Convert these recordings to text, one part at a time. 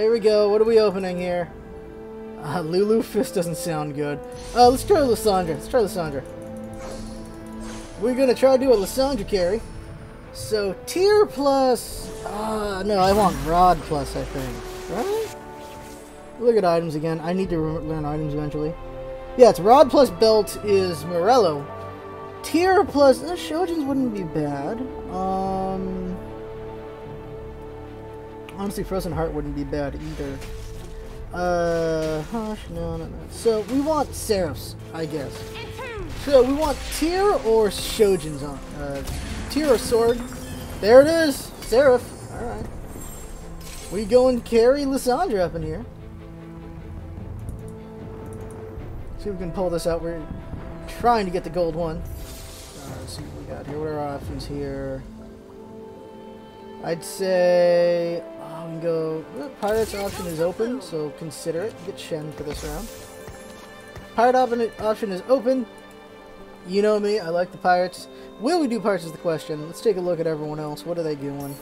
here we go. What are we opening here? Lulu Fist doesn't sound good. Let's try Lissandra. We're gonna try to do a Lissandra carry. So tier plus. No, I want rod plus. I think. Right? Look at items again. I need to learn items eventually. Yeah, it's rod plus belt is Morello. Tier plus. Shojin's wouldn't be bad. Honestly, Frozen Heart wouldn't be bad either. No. So we want Seraphs, I guess. So we want Tyr or Shojin's on. Tyr or Sword. There it is! Seraph. Alright. We go and carry Lissandra up in here. See if we can pull this out. We're trying to get the gold one. Let's see what we got here. What are our options here? I'd say... we can go... Pirate's option is open, so consider it. Get Shen for this round. Pirate option is open. You know me, I like the pirates. Will we do pirates is the question. Let's take a look at everyone else. What are they doing?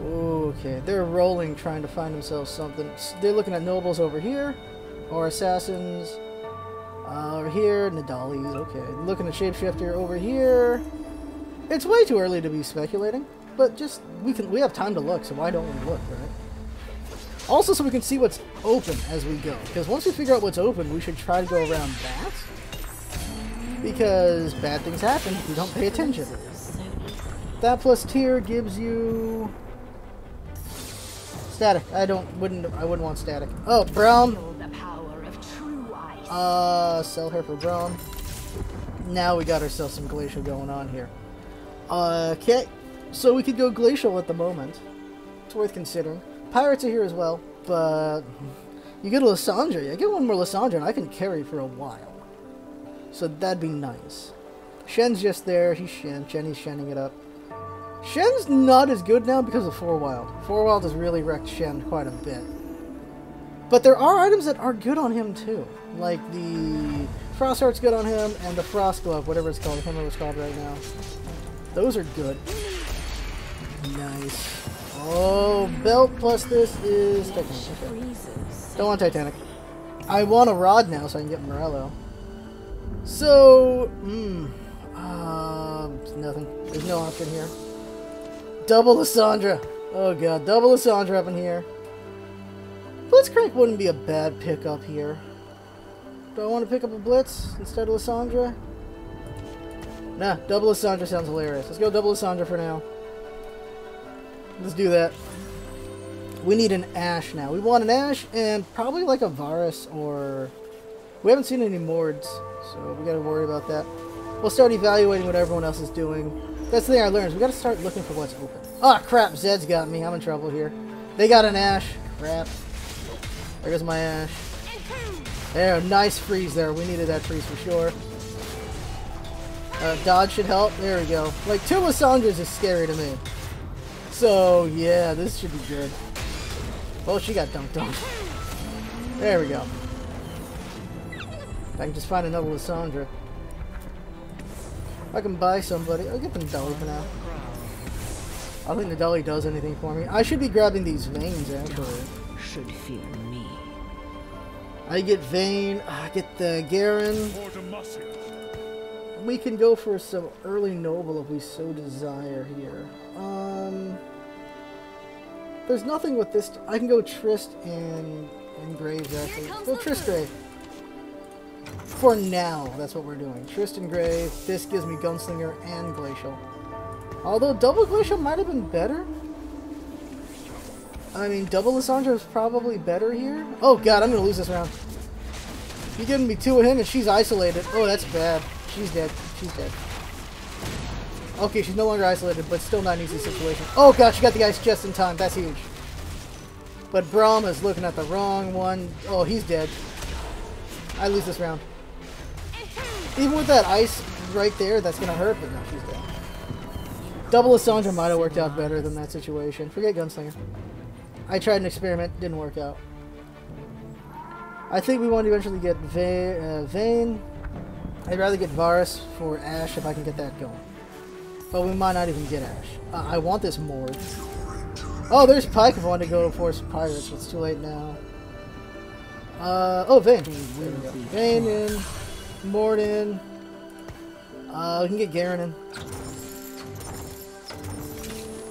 Okay, they're rolling, trying to find themselves something. They're looking at nobles over here, or assassins over here. Nidalee's okay. Looking at shapeshifter over here. It's way too early to be speculating, but just we have time to look, so why don't we look, right? Also, so we can see what's open as we go, because once we figure out what's open, we should try to go around that. Because bad things happen if you don't pay attention. That plus tier gives you static. I wouldn't want static. Oh, Braum. Sell her for Braum. Now we got ourselves some Glacial going on here. Okay, so we could go Glacial at the moment. It's worth considering. Pirates are here as well, but you get a Lissandra. Yeah, get one more Lissandra, and I can carry for a while. So that'd be nice. Shen's just there. He's Shen. Jenny's Shenning it up. Shen's not as good now because of 4Wild. 4Wild has really wrecked Shen quite a bit. But there are items that are good on him too. Like the Frost Heart's good on him, and the Frost Glove, whatever it's called. I can't remember what it's called right now. Those are good. Nice. Oh, belt plus this is Titanic. Okay. Don't want Titanic. I want a rod now so I can get Morello. So, nothing. There's no option here. Double Lissandra. Oh god, double Lissandra up in here. Blitzcrank wouldn't be a bad pickup here. Do I want to pick up a Blitz instead of Lissandra? Nah, double Lissandra sounds hilarious. Let's go double Lissandra for now. Let's do that. We need an Ashe now. We want an Ashe and probably like a Varus or... We haven't seen any Mords, so we gotta worry about that. We'll start evaluating what everyone else is doing. That's the thing I learned, is we gotta start looking for what's open. Ah, crap, Zed's got me. I'm in trouble here. They got an Ashe. Crap. There goes my Ashe. There, nice freeze there. We needed that freeze for sure. Dodge should help. There we go. Like, two Lissandra's is scary to me. So, yeah, this should be good. Well, she got dunked on. There we go. I can just find another Lissandra. I can buy somebody. I'll get the Nidalee for now. I don't think Nidalee does anything for me. I should be grabbing these veins, actually. Should fear me. I get Vayne. I get the Garen. We can go for some early noble if we so desire here. There's nothing with this. I can go Trist and Graves, actually. Go Trist Grave. For now, that's what we're doing. Trist and Grave, this gives me Gunslinger and Glacial. Although double Glacial might have been better. I mean, double Lissandra is probably better here. Oh god, I'm gonna lose this round. You're giving me two of him and she's isolated. Oh, that's bad. She's dead. She's dead. Okay, she's no longer isolated, but still not an easy situation. Oh god, she got the ice just in time. That's huge. But Braum is looking at the wrong one. Oh, he's dead. I lose this round. Even with that ice right there, that's gonna hurt, but no, she's dead. Double Lissandra might have worked out better than that situation. Forget Gunslinger. I tried an experiment, didn't work out. I think we want to eventually get Vayne. I'd rather get Varus for Ashe if I can get that going. But we might not even get Ashe. I want this Mord. Oh, there's Pike if I want to go to Force Pirates. It's too late now. Oh, Vayne. There we go. Vayne in. Morden. We can get Garen in.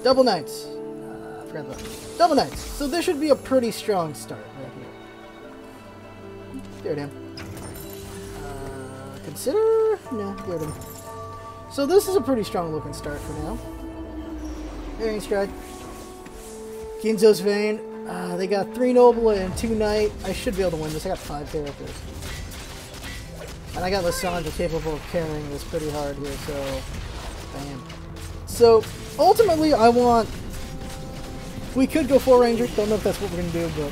Double Knights. I forgot about that. Double Knights. So this should be a pretty strong start right here. Daredam. Consider? No, Daredam. So this is a pretty strong looking start for now. Airing Stride. Guinsoo's Vayne. They got 3 Noble and 2 Knight. I should be able to win this. I got 5 characters. And I got Lissandra capable of carrying this pretty hard here, so... Bam. So, ultimately, I want... We could go 4 Ranger. Don't know if that's what we're going to do, but...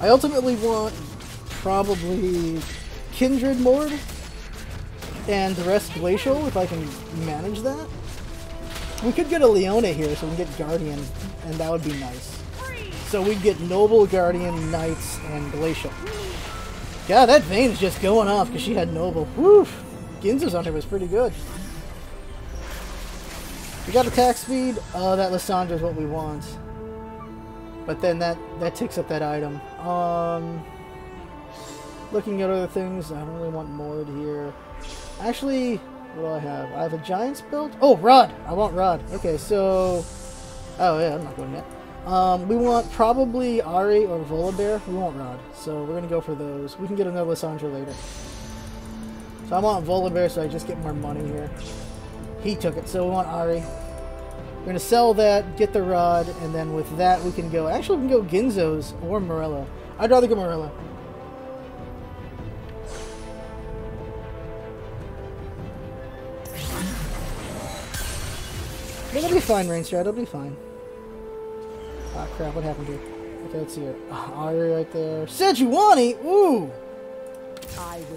I ultimately want... Probably... Kindred Mord. And the rest Glacial, if I can manage that. We could get a Leona here, so we can get Guardian, and that would be nice. So we'd get Noble, Guardian, Knights, and Glacial. God, that Vayne's just going off because she had Noble. Woo! Ginza's on her was pretty good. We got attack speed. Oh, that Lissandra's what we want. But then that takes up that item. Looking at other things, I don't really want Mord here. Actually... What do I have? I have a Giant's build? Oh, Rod! I want Rod. Okay, so... Oh, yeah, I'm not going yet. We want probably Ari or Volibear. We want Rod, so we're going to go for those. We can get another Lissandra later. So I want Volibear so I just get more money here. He took it, so we want Ari. We're going to sell that, get the Rod, and then with that we can go... Actually, we can go Ginzoo's or Morello. I'd rather go Morello. It'll be fine, Rainstride. It'll be fine. Ah, crap. What happened here? Okay, let's see here. Ari right there. Sejuani! Ooh!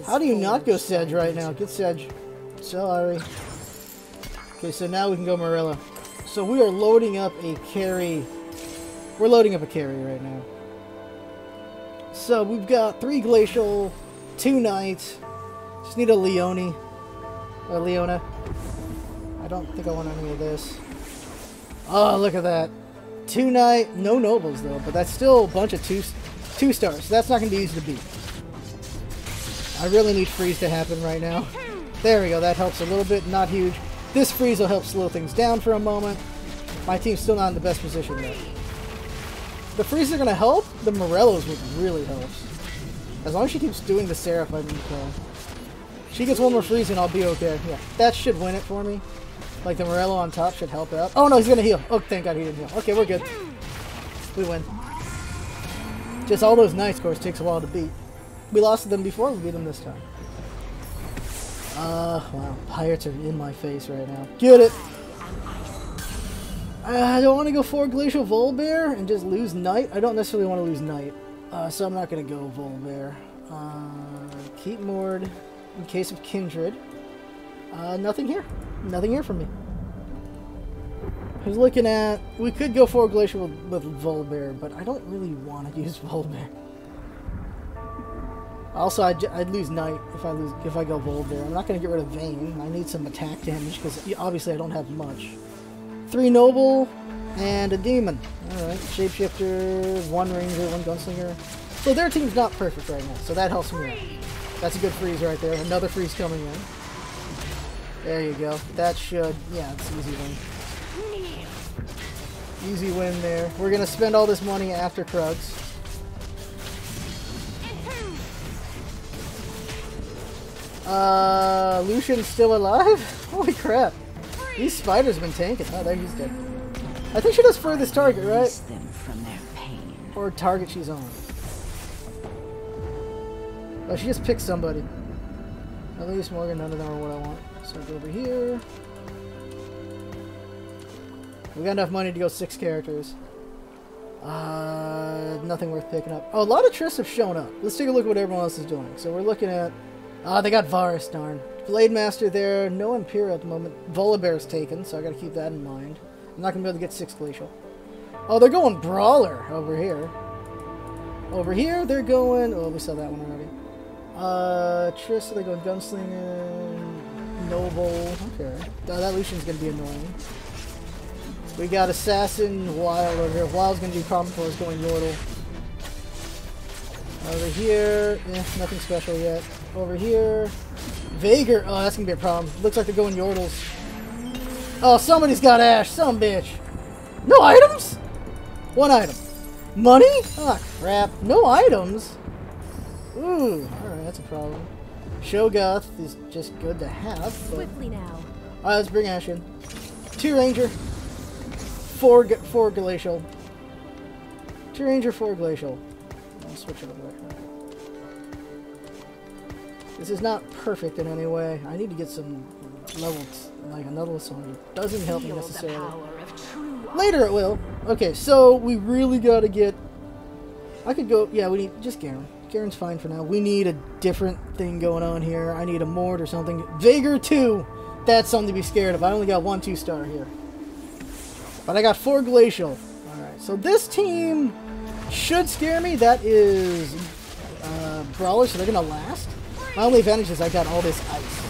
How do you not go Sej right now? Get Sej. Sell Ari. Okay, so now we can go Morello. So we are loading up a carry. We're loading up a carry right now. So we've got 3 Glacial, 2 Knights. Just need a Leone. Or Leona. I don't think I want any of this. Oh, look at that. 2 Knight, no Nobles though, but that's still a bunch of two stars, so that's not going to be easy to beat. I really need freeze to happen right now. There we go, that helps a little bit, not huge. This freeze will help slow things down for a moment. My team's still not in the best position though. The freeze are going to help, the Morello's would really help. As long as she keeps doing the Seraph, I'm okay. She gets one more freeze and I'll be okay. Yeah, that should win it for me. Like, the Morello on top should help out. Oh, no, he's going to heal. Oh, thank God he didn't heal. Okay, we're good. We win. Just all those Knights, of course, takes a while to beat. We lost to them before. We beat them this time. Wow. Pirates are in my face right now. Get it! I don't want to go for Glacial Volibear and just lose Knight. I don't necessarily want to lose Knight. So I'm not going to go Volibear. Keep Mord in case of Kindred. Nothing here. Nothing here for me. I was looking at... We could go for Glacial with Volibear, but I don't really want to use Volibear. Also, I'd lose Knight if I go Volibear. I'm not going to get rid of Vayne. I need some attack damage, because obviously I don't have much. 3 Noble and a Demon. Alright, Shapeshifter, 1 Ranger, 1 Gunslinger. So their team's not perfect right now, so that helps me out. That's a good freeze right there. Another freeze coming in. There you go. That should... Yeah, it's an easy win. Easy win there. We're going to spend all this money after Krugs. Lucian's still alive? Holy crap. These spiders been tanking. Oh, there he's dead. I think she does furthest target, right? Or target she's on. Oh, she just picked somebody. At least Morgan, none of them are what I want. So go over here. We got enough money to go 6 characters. Nothing worth picking up. Oh, a lot of Trist have shown up. Let's take a look at what everyone else is doing. So we're looking at... Ah, they got Varus, darn. Blade Master there. No Imperial at the moment. Volibear's taken, so I gotta keep that in mind. I'm not gonna be able to get 6 Glacial. Oh, they're going Brawler over here. Over here, they're going... Oh, we saw that one already. Trist, they're going Gunslinger... Noble. Okay. That Lucian's gonna be annoying. We got Assassin, Wild over here. Wild's going to do problem for us going Yordle. Over here, nothing special yet. Over here, Veigar. Oh, that's going to be a problem. Looks like they're going Yordles. Oh, somebody's got Ashe, some bitch. No items? One item. Money? Oh, crap. No items? Ooh, alright, that's a problem. Shoggoth is just good to have. Swiftly now. Alright, let's bring Ashe in. 2 Ranger. 4 Glacial. 2 Ranger, 4 Glacial. I'll switch it over. This is not perfect in any way. I need to get some levels, like another song. It doesn't help me necessarily. Later it will. Okay, so we really gotta get... I could go... Yeah, we need... Just Garen. Garen's fine for now. We need a different thing going on here. I need a Mord or something. Veigar 2! That's something to be scared of. I only got 1 2-star here. But I got 4 Glacial. Alright, so this team should scare me. That is Brawler, so they're gonna last. My only advantage is I got all this ice.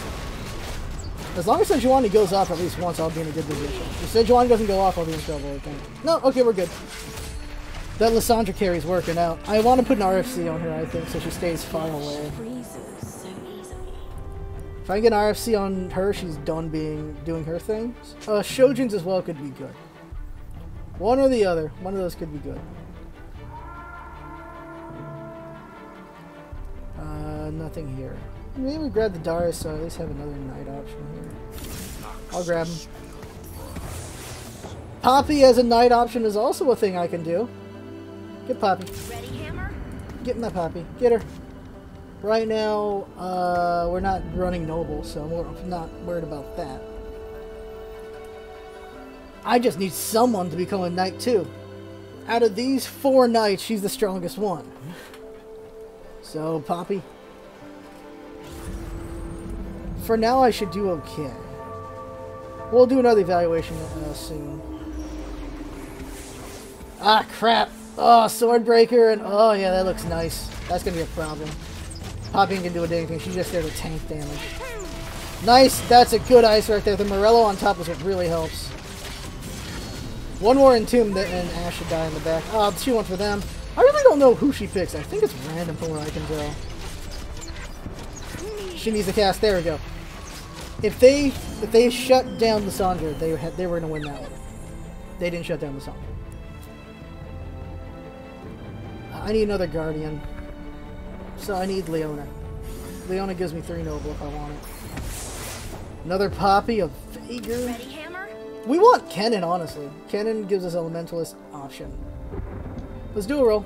As long as Sejuani goes off at least once, I'll be in a good position. If Sejuani doesn't go off, I'll be in trouble, I think. No, okay, we're good. That Lissandra carry's working out. I want to put an RFC on her, I think, so she stays far away. If I get an RFC on her, she's done doing her thing. Shojin's as well could be good. One or the other. One of those could be good. Nothing here. Maybe we grab the Darius, so I at least have another night option here. I'll grab him. Poppy as a night option is also a thing I can do. Get Poppy. Get my Poppy. Get her. Right now, we're not running Noble, so I'm not worried about that. I just need someone to become a knight too. Out of these 4 knights, she's the strongest one. So, Poppy. For now, I should do okay. We'll do another evaluation soon. Ah, crap! Oh, Swordbreaker, and oh yeah, that looks nice. That's gonna be a problem. Poppy can do a dang thing. She's just there to tank damage. Nice. That's a good ice right there. The Morello on top is what really helps. One more Entomb, and Ashe should die in the back. Oh, 2-1 for them. I really don't know who she picks. I think it's random from where I can go. She needs to cast. There we go. If they shut down Lissandra, they were gonna win that one. They didn't shut down Lissandra. I need another Guardian, so I need Leona. Leona gives me 3 Noble if I want it. Another Poppy, a Veigar. Ready, hammer? We want Kennen, honestly. Kennen gives us Elementalist option. Let's do a roll.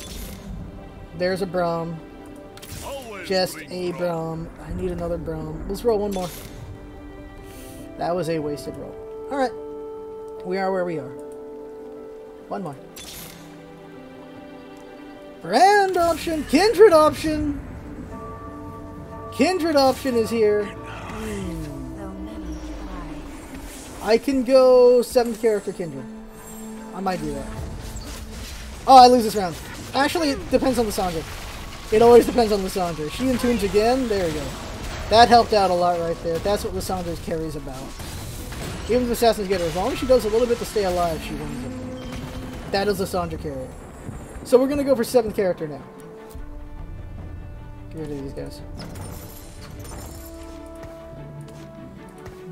There's a Braum. Just a Braum. I need another Braum. Let's roll one more. That was a wasted roll. Alright. We are where we are. One more. Brand option! Kindred option! Kindred option is here. I can go 7th character Kindred. I might do that. Oh, I lose this round. Actually, it depends on Lissandra. It always depends on Lissandra. She entombs again. There we go. That helped out a lot right there. That's what Lissandra's carries about. Even if Assassin's get her, as long as she does a little bit to stay alive, she wins it. That is Lissandra carry. So we're going to go for 7th character now. Get rid of these guys.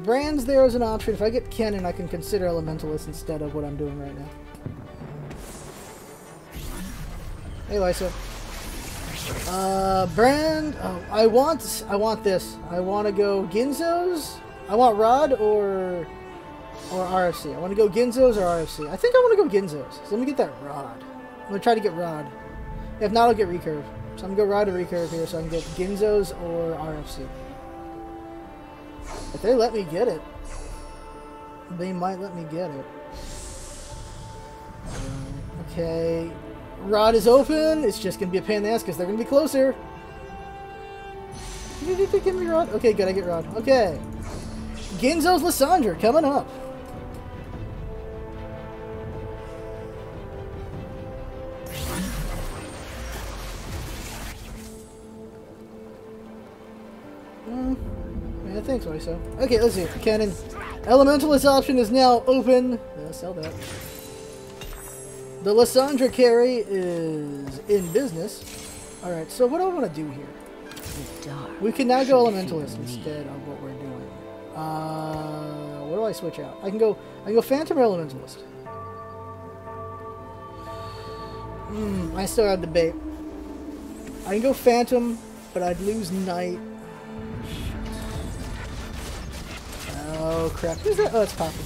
Brand's there as an option. If I get Kennen, I can consider Elementalist instead of what I'm doing right now. Hey, Lysa. Brand, oh, I want this. I want to go Ginzo's. I want Rod or RFC. I want to go Ginzo's or RFC. I think I want to go Ginzo's. So let me get that Rod. I'm going to try to get Rod. If not, I'll get Recurve. So I'm going to go Rod or Recurve here so I can get Ginzo's or RFC. If they let me get it, they might let me get it. Okay. Rod is open. It's just going to be a pain in the ass because they're going to be closer. Give me Rod. Okay, good. I get Rod. Okay. Ginzo's Lissandra coming up. I think so. Okay, let's see. Kennen. Elementalist option is now open. Yeah, sell that. The Lissandra carry is in business. Alright, so what do I want to do here? We can now go Elementalist instead of what we're doing. What do I switch out? I can go Phantom or Elementalist. I still have debate. I can go Phantom, but I'd lose Knight. Oh crap. Who's that? Oh, it's Poppy.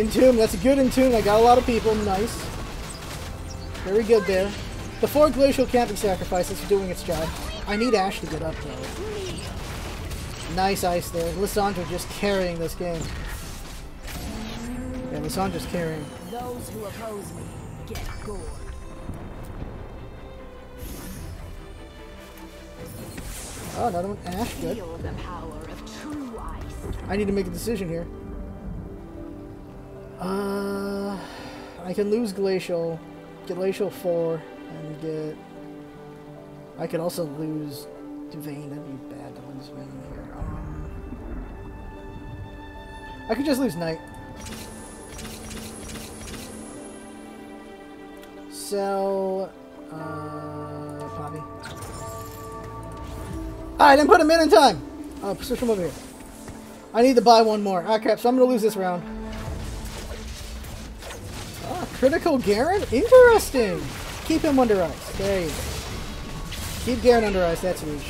Entomb. That's a good Entomb. I got a lot of people. Nice. Very good there. The four Glacial Camping Sacrifices are doing its job. I need Ashe to get up though. Nice ice there. Lissandra just carrying this game. Yeah, Lissandra's carrying. Those who oppose me get gored. Oh, another one. Ashe, good. The power of true ice. I need to make a decision here. I can lose Glacial, get Glacial 4, and get... I could also lose Vayne. That'd be bad to lose Vayne here. I could just lose Knight. So... Poppy. I didn't put him in time! Switch him over here. I need to buy one more. Ah, crap, so I'm gonna lose this round. Critical Garen? Interesting! Keep him under ice. There you go. Keep Garen under ice. That's huge.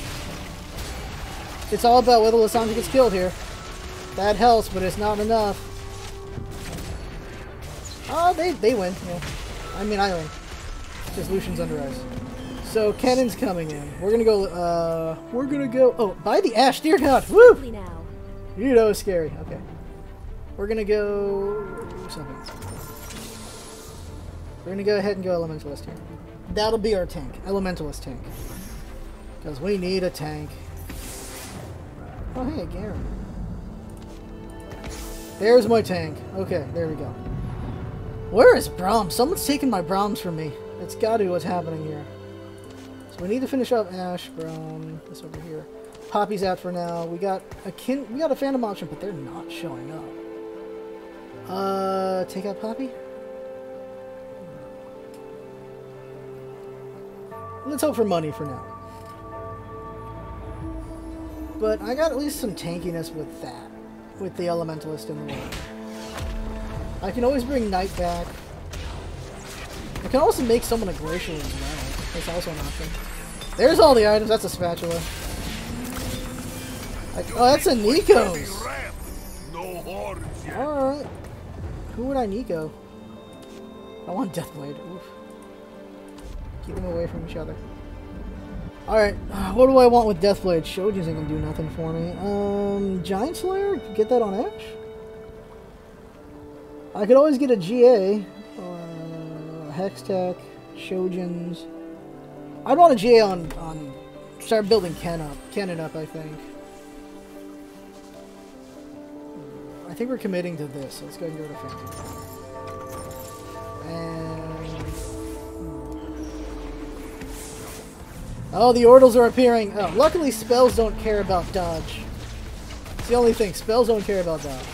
It's all about whether Lissandra gets killed here. That helps, but it's not enough. Oh, they win. Yeah. I mean, I win. Just Lucian's under ice. So, Kennen's coming in. We're gonna go, oh, buy the Ashe, dear God! Woo! You know it's scary. Okay. We're gonna go... something. We're going to go ahead and go Elementalist here. That'll be our tank. Elementalist tank. Because we need a tank. Oh, hey, Garen. There's my tank. Okay, there we go. Where is Braum? Someone's taking my Braums from me. That's got to be what's happening here. So we need to finish up Ashe, Braum, this over here. Poppy's out for now. We got a Phantom option, but they're not showing up. Take out Poppy? Let's hope for money for now. But I got at least some tankiness with that. With the Elementalist in the way. I can always bring Knight back. I can also make someone a Glacial as well. That's also an option. There's all the items. That's a spatula. Oh, that's a Nico's! Alright. Who would I Nico? I want Deathblade. Oof. Keep them away from each other. Alright, what do I want with Deathblade? Shojin's ain't gonna do nothing for me. Giant Slayer? Get that on Ashe? I could always get a GA. Or a Hextech. Shojin's. I'd want a GA on start building Kennen up, I think. I think we're committing to this. So let's go ahead and go to Phantom. Oh, the Ordals are appearing. Oh, luckily spells don't care about dodge. It's the only thing. Spells don't care about dodge.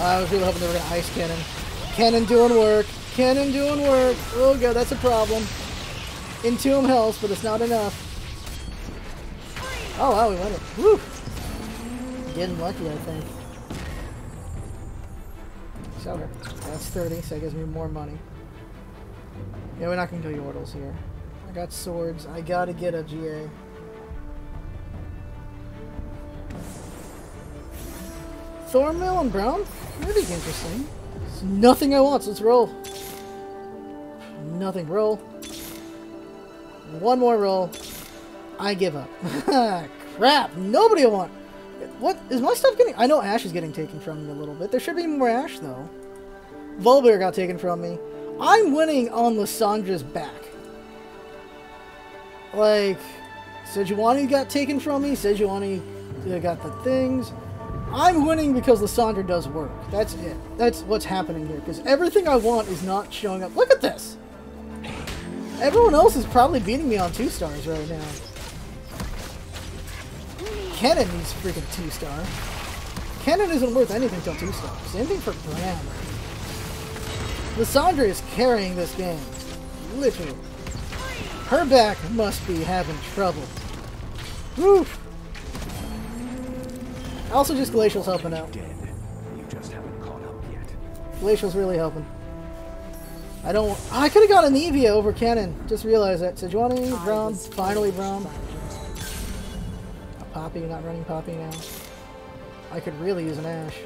I was really hoping they were going to ice Kennen. Kennen doing work. Kennen doing work. Oh, God, that's a problem. Entomb helps, but it's not enough. Oh, wow, we won it. Woo! Getting lucky, I think. So, that's 30, so that gives me more money. Yeah, we're not going to do the Ordals here. I got swords. I gotta get a GA. Thornmill and Braum? That'd be interesting. It's nothing I want, so let's roll. Nothing. Roll. One more roll. I give up. Crap! Nobody I want! What? Is my stuff getting... I know Ashe is getting taken from me a little bit. There should be more Ashe, though. Volibear got taken from me. I'm winning on Lissandra's back. Like, Sejuani got taken from me, Sejuani got the things. I'm winning because Lissandra does work. That's it. That's what's happening here, because everything I want is not showing up. Look at this! Everyone else is probably beating me on 2-stars right now. Kennen needs freaking 2-star. Kennen isn't worth anything till 2 stars. Same thing for Braum. Lissandra is carrying this game. Literally. Her back must be having trouble. Woo! Also just Glacial's helping out. You just haven't caught up yet. Glacial's really helping. I don't... Oh, I could have got Anivia over Kennen. Just realized that. Sejuani, Braum, finally Braum. Poppy, not running Poppy now. I could really use an Ashe.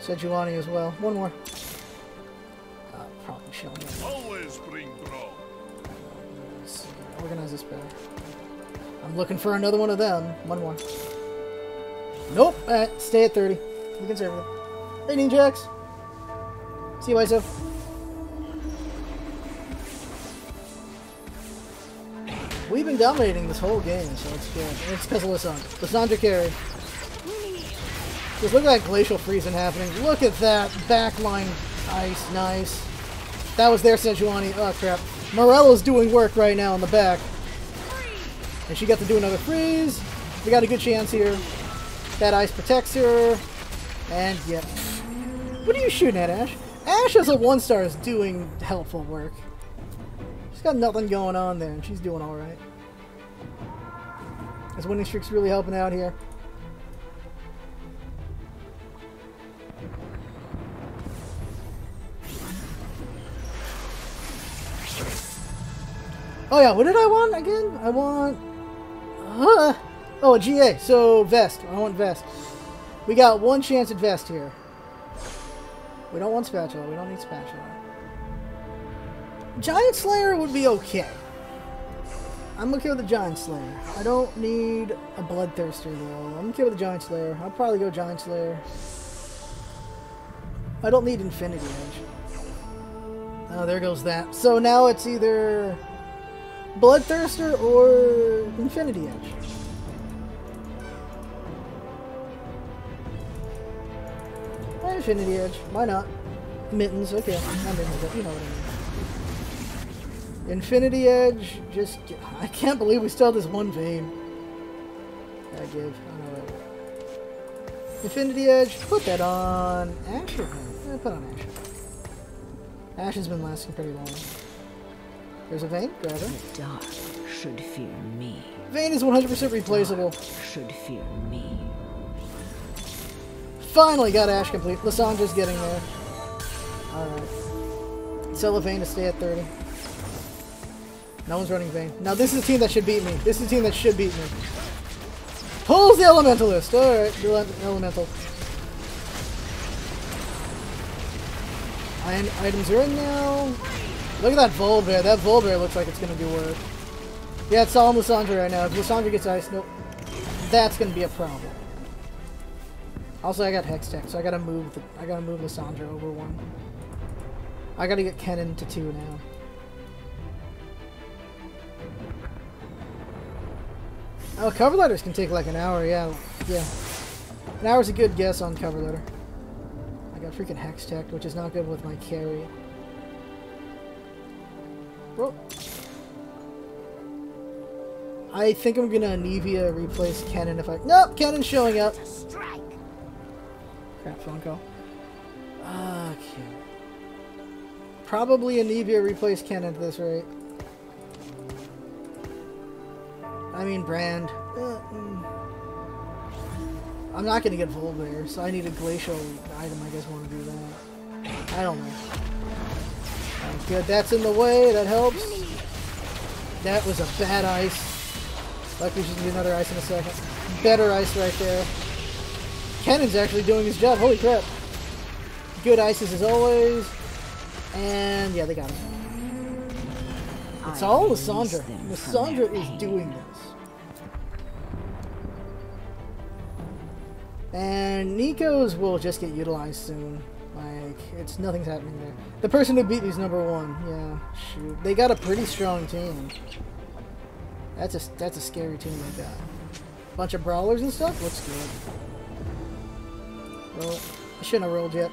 Sejuani as well. One more. Probably shall not. Always bring Braum. Let's see. Organize this better. I'm looking for another one of them. One more. Nope. Stay at 30. We can save it. Raiding Jacks. See you, Iso. We've been dominating this whole game, so it's good. And it's because of Lissandra. Lissandra carry. Just look at that glacial freezing happening. Look at that backline ice. Nice. That was their Sejuani. Oh, crap. Morello's doing work right now in the back. And she got to do another freeze. We got a good chance here. That ice protects her. And yep. What are you shooting at, Ashe? Ashe as a 1-star is doing helpful work. She's got nothing going on there, and she's doing alright. This winning streak's really helping out here. Oh yeah, what did I want again? I want... oh, a GA. So, Vest. I want Vest. We got one chance at Vest here. We don't want Spatula. We don't need Spatula. Giant Slayer would be okay. I'm okay with the Giant Slayer. I don't need a Bloodthirster though. I'm okay with the Giant Slayer. I'll probably go Giant Slayer. I don't need Infinity Edge. Oh, there goes that. So now it's either Bloodthirster or Infinity Edge. Infinity Edge. Why not? Mittens. Okay. Not Mittens, but you know what I mean. Infinity Edge, just... I can't believe we still have this one Vayne. I give. I don't know that. Infinity Edge, put that on Ashe or Vayne? Put on Ashe. Ashe has been lasting pretty long. There's a Vayne, grab her. The dark should fear me. Vayne is 100% replaceable. Should fear me. Finally got Ashe complete. Lissandra's getting there. Alright. Sell a Vayne to stay at 30. No one's running Vayne. Now this is the team that should beat me. This is the team that should beat me. Pulls the Elementalist! Alright, you're Elemental. Items are in now. Look at that Volibear. That Volibear looks like it's going to do work. Yeah, it's all on Lissandra right now. If Lissandra gets ice, nope. That's going to be a problem. Also, I got Hextech, so I gotta move Lissandra over 1. I gotta get Kennen to 2 now. Oh, cover letters can take like an hour, yeah. An hour's a good guess on cover letter. I got freaking Hextech, which is not good with my carry. Bro. I think I'm gonna Anivia replace Kennen if I... Nope, Kennen's showing up! Crap, phone call. Okay. Probably Anivia replace Kennen at this rate. I mean, Brand. I'm not going to get Volibear, so I need a Glacial item. I guess I want to do that. I don't know. That's good. That's in the way. That helps. That was a bad ice. Luckily, she's going to do another ice in a second. Better ice right there. Kennen's actually doing his job. Holy crap. Good ices as always. And yeah, they got him. It's all Lissandra. Lissandra is doing this. And Nico's will just get utilized soon. Like, it's nothing's happening there. The person who beat me is number 1. Yeah, shoot. They got a pretty strong team. That's a scary team they got. Bunch of brawlers and stuff? Looks good. Roll. I shouldn't have rolled yet.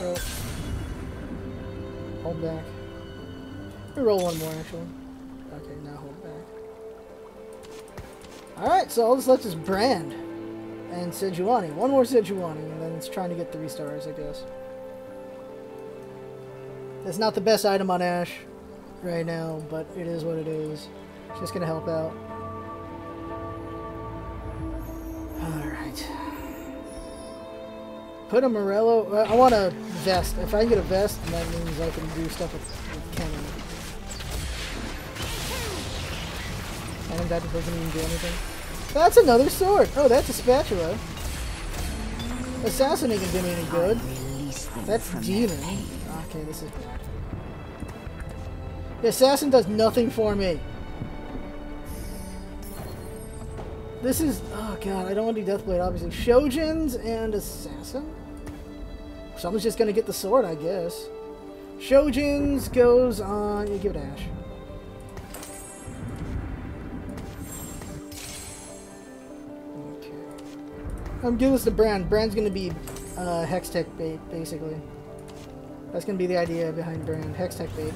Roll. Hold back. Roll one more actually. Okay, now hold back. Alright, so all this left is Brand. And Sejuani. One more Sejuani, and then it's trying to get 3 stars, I guess. That's not the best item on Ashe right now, but it is what it is. It's just going to help out. Alright. Put a Morello... I want a vest. If I can get a vest, then that means I can do stuff with Kennen. Kennen that doesn't even do anything. That's another sword! Oh, that's a spatula. Assassin isn't doing any good. That's demon. Okay, this is bad. The assassin does nothing for me. This is... Oh god, I don't want to do Deathblade, obviously. Shojin's and assassin? Someone's just gonna get the sword, I guess. Shojin's goes on... Yeah, give it to Ashe. I'm giving this to Bran. Bran's gonna be Hextech bait, basically. That's gonna be the idea behind Bran. Hextech bait.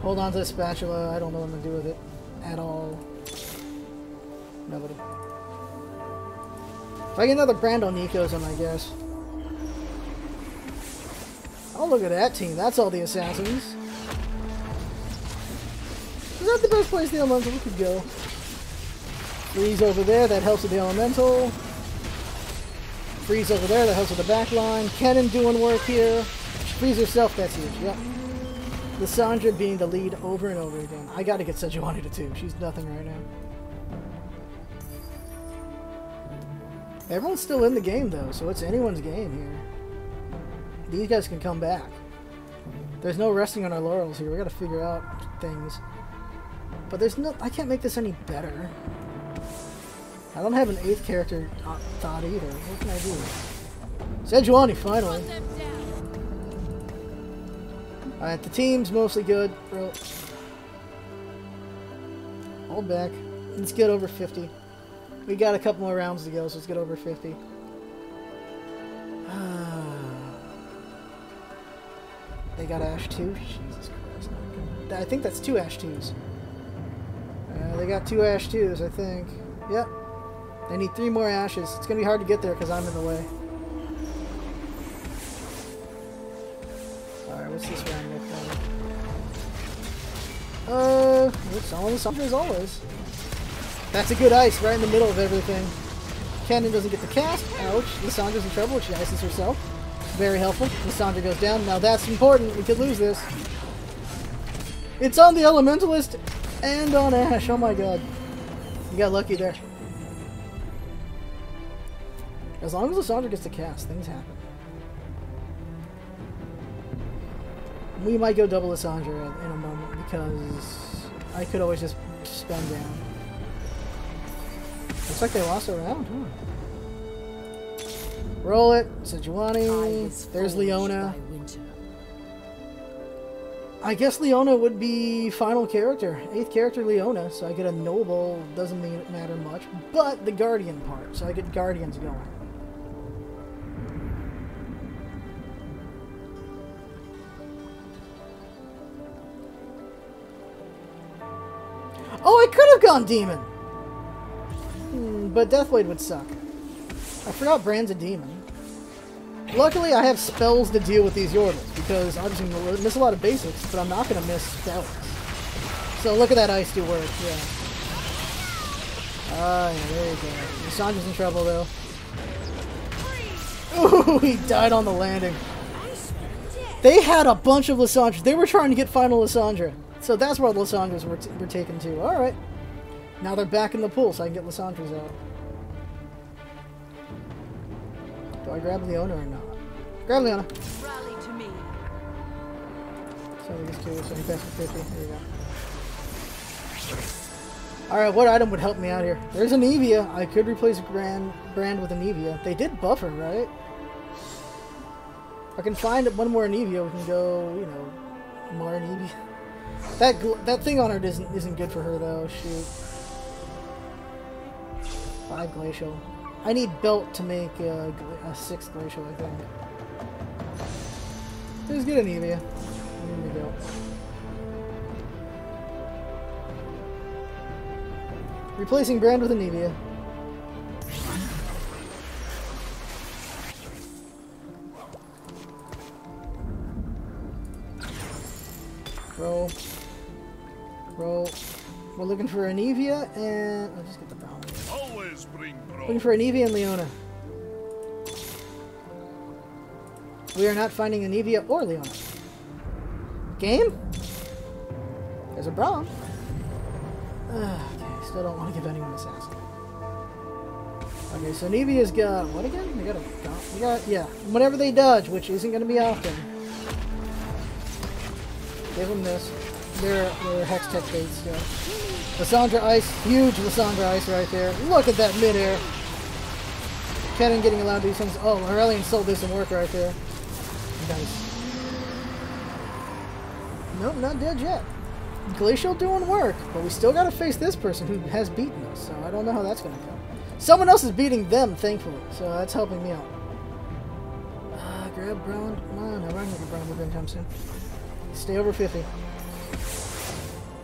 Hold on to the spatula. I don't know what I'm gonna do with it at all. Nobody. If I get another Bran on Ecosm, I guess. Oh, look at that team. That's all the assassins. Is that the best place the Elemental could go? Freeze over there, that helps with the Elemental. Freeze over there, that helps with the back line. Kennen doing work here. Freeze herself, that's huge, yep. Lissandra being the lead over and over again. I gotta get Sejuani to 2. She's nothing right now. Everyone's still in the game though, so it's anyone's game here. These guys can come back. There's no resting on our laurels here. We gotta figure out things. But there's no... I can't make this any better. I don't have an 8th character thought either. What can I do? Sejuani, finally. Alright, the team's mostly good. Hold back. Let's get over 50. We got a couple more rounds to go, so let's get over 50. They got Ashe 2? Jesus Christ. I think that's 2 Ashe 2s. They got 2 Ashe 2s, I think. Yep. I need 3 more ashes. It's going to be hard to get there because I'm in the way. Alright, what's this round look like? It's always something as always. That's a good ice right in the middle of everything. Kennen doesn't get the cast. Ouch. Lissandra's in trouble. She ices herself. Very helpful. Lissandra goes down. Now that's important. We could lose this. It's on the Elementalist and on Ashe. Oh my god. You got lucky there. As long as Lissandra gets to cast, things happen. We might go double Lissandra in a moment because I could always just spend down. Looks like they lost a round, huh? Roll it. Sejuani. There's Leona. I guess Leona would be final character. 8th character Leona, so I get a noble. Doesn't mean it matter much. But the Guardian part, so I get Guardians going. Oh, I could have gone demon! But Deathblade would suck. I forgot Bran's a demon. Luckily, I have spells to deal with these Yordles, because I'm just going to miss a lot of basics, but I'm not going to miss spells. So look at that ice do work, yeah. Yeah, there you go. Lissandra's in trouble, though. Ooh, he died on the landing. They had a bunch of Lissandras. They were trying to get final Lissandra. So that's where the Lissandras were taken to. Alright. Now they're back in the pool, so I can get Lissandras out. Do I grab Leona or not? Grab Leona. Rally to me. So we just do this. So he passed for 50. There you go. Alright, what item would help me out here? There's Anivia. I could replace Brand with Anivia. They did buff her, right? If I can find one more Anivia, we can go, you know, more Anivia. That thing on her isn't good for her though. Shoot. 5 glacial. I need belt to make a 6th glacial. I think. There's good Anivia. I need belt. Replacing Brand with Anivia. Roll. Roll. We're looking for Anivia and... I'll just get the Braum. Looking for Anivia and Leona. We are not finding Anivia or Leona. Game? There's a Braum. Okay, still don't want to give anyone this ass. Okay, so Nivia's got... What again? They got a... They got, yeah. Whenever they dodge, which isn't going to be often. Give them this. They're Hextech baits, yeah. Lissandra Ice. Huge Lissandra Ice right there. Look at that midair. Kennen getting allowed to do something. Oh, Morellian still did some work right there. Nice. Nope, not dead yet. Glacial doing work, but we still got to face this person who has beaten us, so I don't know how that's going to go. Someone else is beating them, thankfully, so that's helping me out. Grab Braum. Come on, I'm running with Braum with anytime soon. Stay over 50.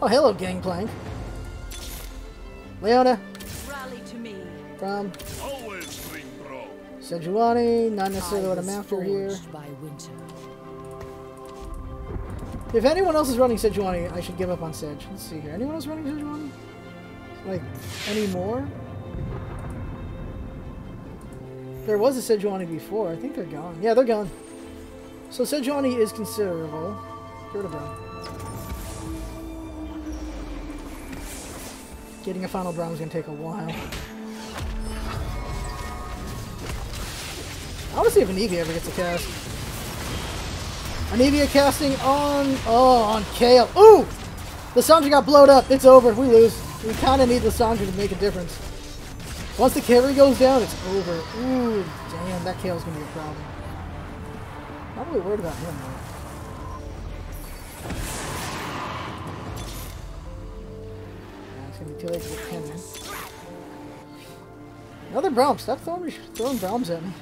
Oh, hello, Gangplank. Leona. Rally to me. Braum. Sejuani, not necessarily what I'm after here. By winter. If anyone else is running Sejuani, I should give up on Sedge. Let's see here. Anyone else running Sejuani? Like, anymore? There was a Sejuani before. I think they're gone. Yeah, they're gone. So Sejuani is considerable. Get rid of Braum. Getting a final Braum is going to take a while. I want to see if Anivia ever gets a cast. Anivia casting on... Oh, on Kale. Ooh! Lissandra got blowed up. It's over. We lose. We kind of need Lissandra to make a difference. Once the carry goes down, it's over. Ooh, damn, that Kale's gonna be a problem. Not really worried about him, though. Yeah, it's gonna be too late to get Kennen. Another Braum. Stop throwing Braums at me.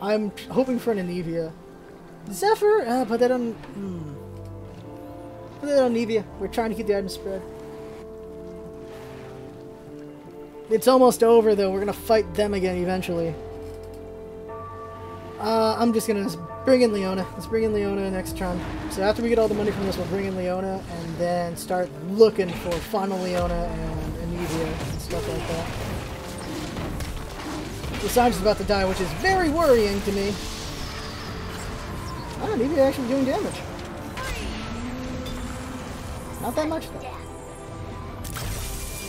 I'm hoping for an Anivia. Zephyr? Put that on... Put that on Anivia. We're trying to keep the item spread. It's almost over, though. We're going to fight them again eventually. I'm just going to bring in Leona. Let's bring in Leona next turn. So after we get all the money from this, we'll bring in Leona and then start looking for final Leona and Anivia and stuff like that. Lissandra's about to die, which is very worrying to me. Oh, Anivia actually doing damage. Not that much, though.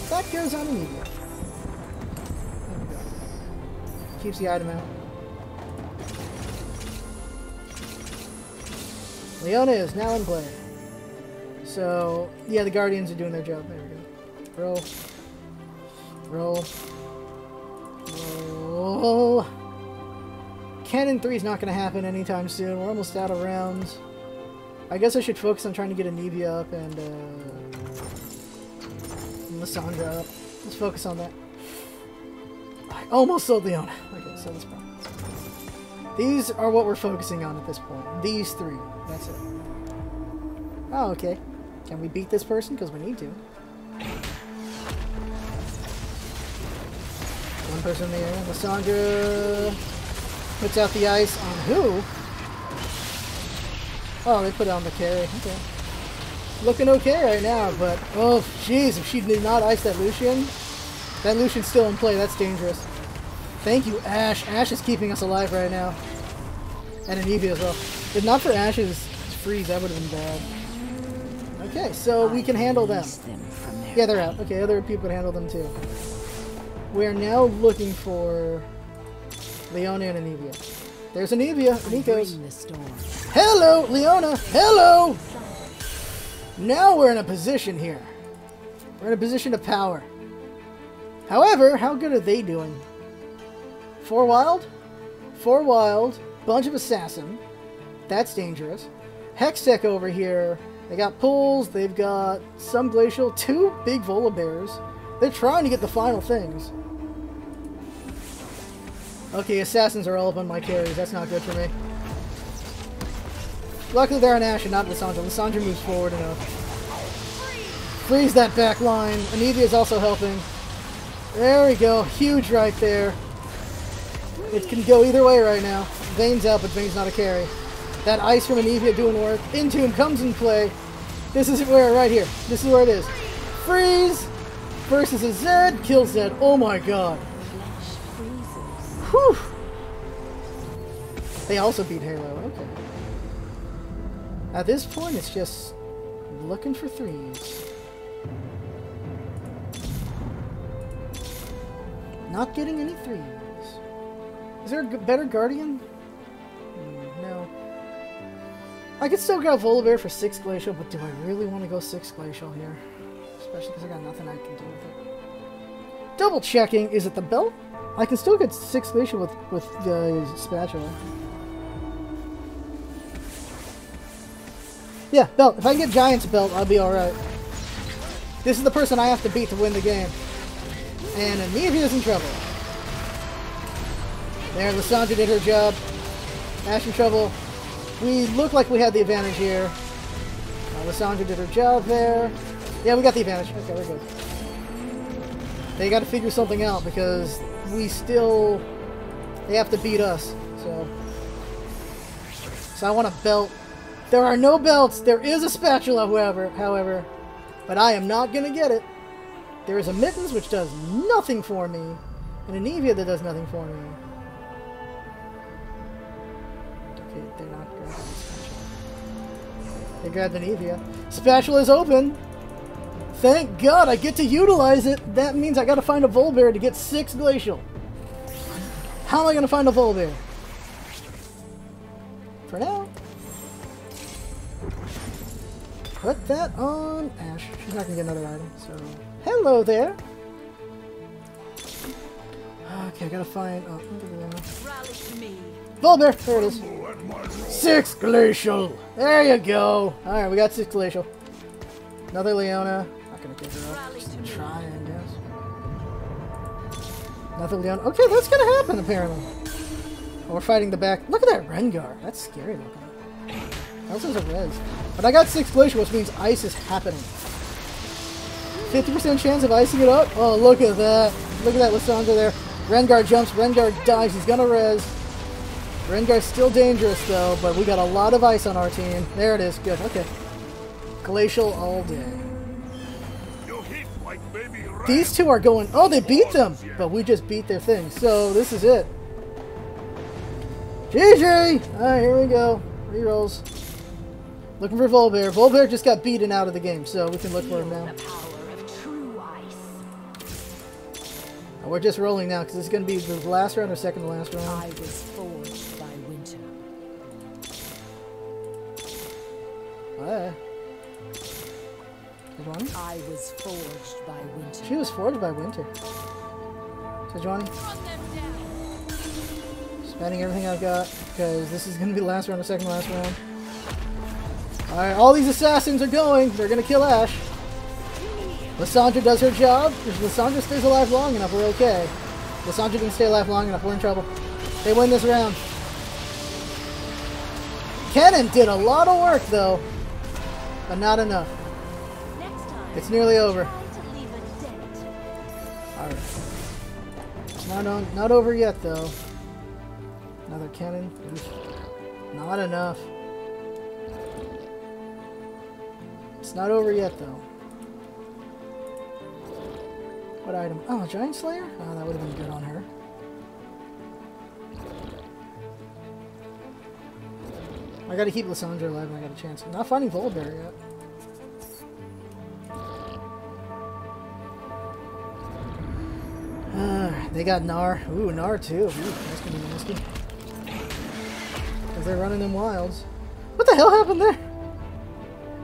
That goes on Anivia. Keeps the item out. Leona is now in play. So, yeah, the Guardians are doing their job. There we go. Roll. Roll. Roll. Kennen 3 is not going to happen anytime soon. We're almost out of rounds. I guess I should focus on trying to get Anivia up and Lissandra up. Let's focus on that. I almost sold Leona. Okay, so that's fine. These are what we're focusing on at this point. These three. That's it. Oh, okay. Can we beat this person? Because we need to. One person in the air. Lissandra puts out the ice on who? Oh, they put it on the carry. Okay. Looking okay right now, but... Oh, jeez. If she did not ice that Lucian... That Lucian's still in play. That's dangerous. Thank you, Ashe. Ashe is keeping us alive right now. And Anivia as well. If not for Ashe's freeze, that would have been bad. Okay, so we can handle them. Yeah, they're out. Okay, other people can handle them too. We're now looking for Leona and Anivia. There's Anivia. Nikos. Hello, Leona. Hello! Now we're in a position here. We're in a position of power. However, how good are they doing? 4 wild? 4 wild. Bunch of assassin. That's dangerous. Hextech over here. They got pools. They've got some glacial. 2 big Volibears. They're trying to get the final things. Okay, assassins are all up on my carries. That's not good for me. Luckily they're on Ashe and not Lissandra. Lissandra moves forward enough. Freeze that back line. Anivia is also helping. There we go. Huge right there. It can go either way right now. Vayne's out, but Vayne's not a carry. That ice from Anivia doing work. Entomb comes in play. This is where, right here. This is where it is. Freeze versus a Zed. Kill Zed. Oh my god. Whew. They also beat Halo. Okay. At this point, it's just looking for threes. Not getting any threes. Is there a better Guardian? No. I could still grab Volibear for 6 Glacial, but do I really want to go 6 Glacial here? Especially because I got nothing I can do with it. Double checking. Is it the belt? I can still get 6 Glacial with the spatula. Yeah, belt. If I can get Giant's belt, I'll be alright. This is the person I have to beat to win the game. And Anivia's in trouble. There, Lissandra did her job. Ashe in trouble. We look like we had the advantage here. Lissandra did her job there. Yeah, we got the advantage. Okay, we're good. They got to figure something out because we still... They have to beat us, so... So I want a belt. There are no belts. There is a spatula, however. But I am not going to get it. There is a mittens, which does nothing for me. And an Anivia that does nothing for me. Okay, they're not grabbing the spatula. They grabbed an Anivia. Spatula is open. Thank God I get to utilize it. That means I got to find a Volibear to get 6 Glacial. How am I going to find a Volibear? For now. Put that on Ashe. She's not going to get another item, so... Hello there! Okay, I gotta find... Oh, look at that. Volibear! There it is. 6 Glacial! There you go! Alright, we got 6 Glacial. Another Leona. Not gonna give her up. Just try, I guess. Another Leona. Okay, that's gonna happen, apparently. Oh, we're fighting the back. Look at that Rengar. That's scary looking. That was a res. But I got 6 Glacial, which means ice is happening. 50% chance of icing it up. Oh, look at that. Look at that Lissandra there. Rengar jumps. Rengar dives. He's gonna res. Rengar's still dangerous, though, but we got a lot of ice on our team. There it is. Good. Okay. Glacial all day. These two are going... Oh, they beat them! But we just beat their thing, so this is it. GG! Alright, here we go. Rerolls. Looking for Volibear. Volibear just got beaten out of the game, so we can look for him now. We're just rolling now because this is going to be the last round or second to last round. I was forged by winter. What? Sejuani? I was forged by winter. She was forged by winter. Sejuani? Spending everything I've got because this is going to be the last round or second to last round. Alright, all these assassins are going. They're going to kill Ashe. Lissandra does her job. If Lissandra stays alive long enough, we're okay. Lissandra didn't stay alive long enough, we're in trouble. They win this round. Kennen did a lot of work, though. But not enough. It's nearly over. Alright. Not over yet, though. Another Kennen. Not enough. It's not over yet, though. What item? Oh, Giant Slayer? Oh, that would have been good on her. I gotta keep Lissandra alive when I got a chance. I'm not finding Volibear yet. They got Gnar. Ooh, Gnar too. Ooh, that's gonna be nasty. Because they're running them wilds. What the hell happened there?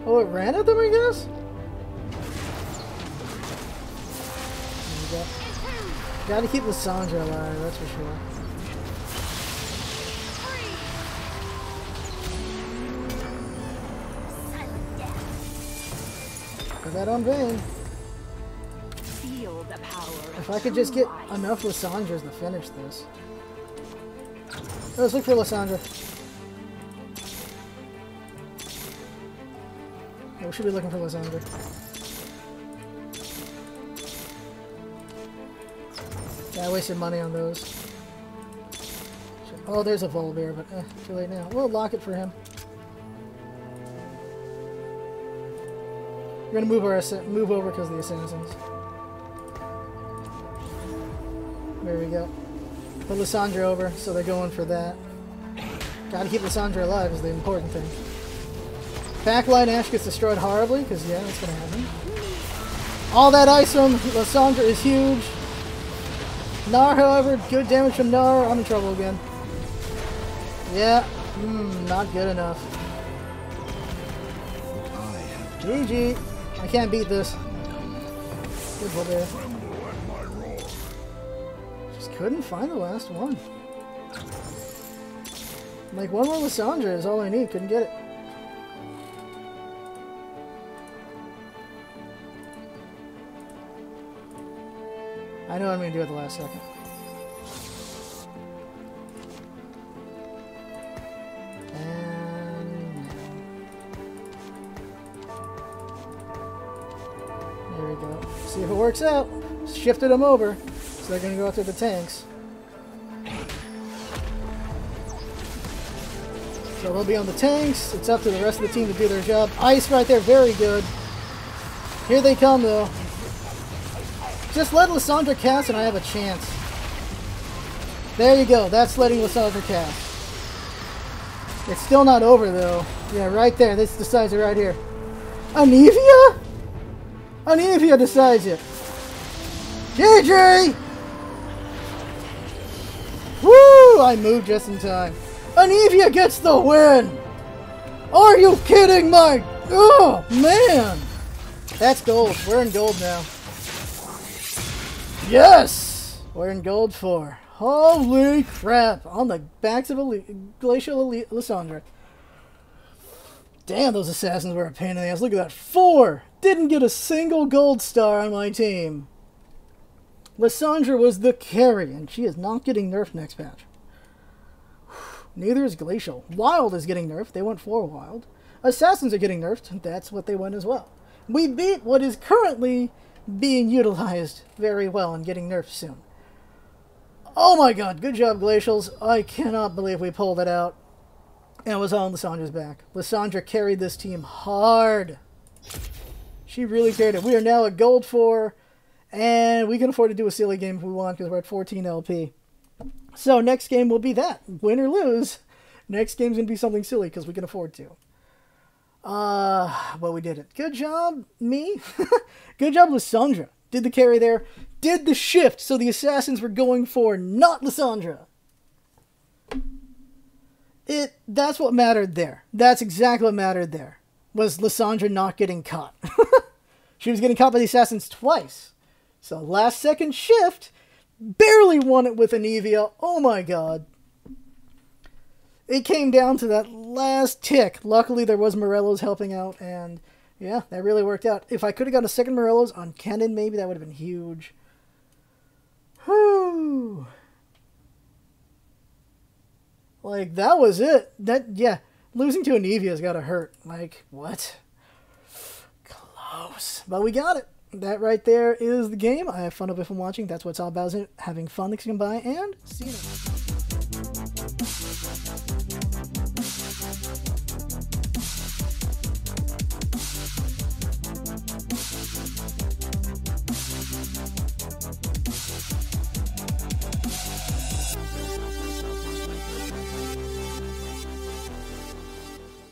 Oh, it ran at them, I guess? Gotta keep Lissandra alive, that's for sure. Put that on Vayne. If I could just get enough Lissandras to finish this. Let's look for Lissandra. Yeah, we should be looking for Lissandra. Yeah, I wasted money on those. Should Oh, there's a Volibear, but too late now. We'll lock it for him. We're gonna move over because of the assassins. There we go. Put Lissandra over, so they're going for that. Gotta keep Lissandra alive is the important thing. Backline Ashe gets destroyed horribly, because yeah, that's gonna happen. All that ice from Lissandra is huge. Gnar, however, good damage from Gnar. I'm in trouble again. Yeah, not good enough. GG. I can't beat this. Good Volibear. Just couldn't find the last one. Like, one more Lissandra is all I need. Couldn't get it. I know what I'm going to do at the last second. And... there we go. See if it works out. Shifted them over. So they're going to go after the tanks. So they'll be on the tanks. It's up to the rest of the team to do their job. Ice right there. Very good. Here they come, though. Just let Lissandra cast and I have a chance. There you go. That's letting Lissandra cast. It's still not over, though. Yeah, right there. This decides it right here. Anivia? Anivia decides it. GG! Woo! I moved just in time. Anivia gets the win! Are you kidding my... oh, man! That's gold. We're in gold now. Yes! We're in gold 4. Holy crap! On the backs of Glacial Lissandra. Damn, those assassins were a pain in the ass. Look at that. 4! Didn't get a single gold star on my team. Lissandra was the carry, and she is not getting nerfed next patch. Neither is Glacial. Wild is getting nerfed. They went 4 wild. Assassins are getting nerfed. That's what they went as well. We beat what is currently... being utilized very well and getting nerfed soon. Oh my god, good job, Glacials. I cannot believe we pulled it out. And it was all on Lissandra's back. Lissandra carried this team hard. She really carried it. We are now at gold 4, and we can afford to do a silly game if we want because we're at 14 LP. So next game will be that. Win or lose, next game's going to be something silly because we can afford to. Well, we did it. Good job, me. Good job, Lissandra. Did the carry there. Did the shift, so the assassins were going for not Lissandra. That's what mattered there. That's exactly what mattered there. Was Lissandra not getting caught. She was getting caught by the assassins twice. So last second shift, barely won it with Anivia. Oh my god. It came down to that last tick. Luckily, there was Morello's helping out, and yeah, that really worked out. If I could have got a second Morello's on Kennen, maybe that would have been huge. Whew. Like, that was it. That, yeah, losing to Anivia's gotta hurt. Like, what? Close. But we got it. That right there is the game. I have fun if I'm watching. That's what it's all about. Having fun, they can come by, and see you next time.